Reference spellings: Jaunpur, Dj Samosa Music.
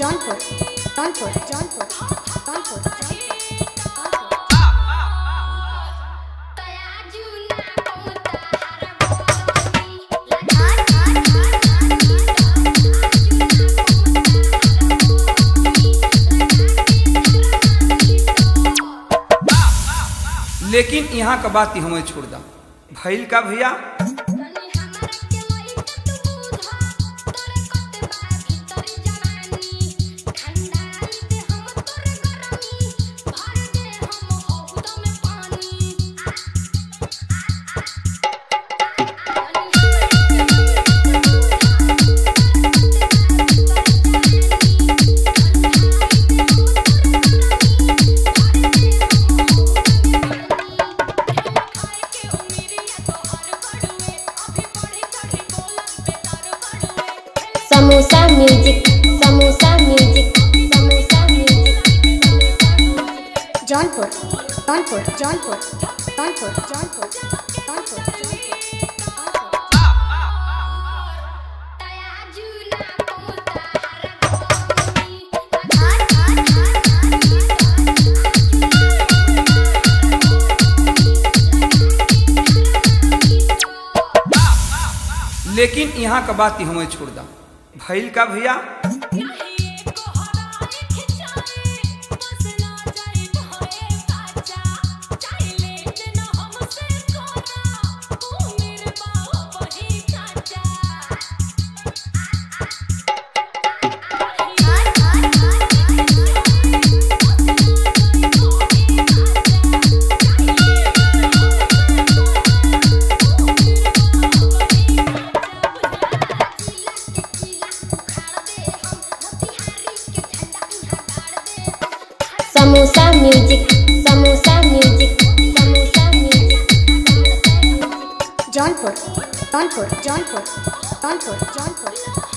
Jaunpur. लेकिन यहाँ का बात ही हमें छोड़ दा भैल का भैया Jaunpur. लेकिन यहाँ का बात ही हमें छोड़ दा भैल का भैया Samosa music. Jaunpur.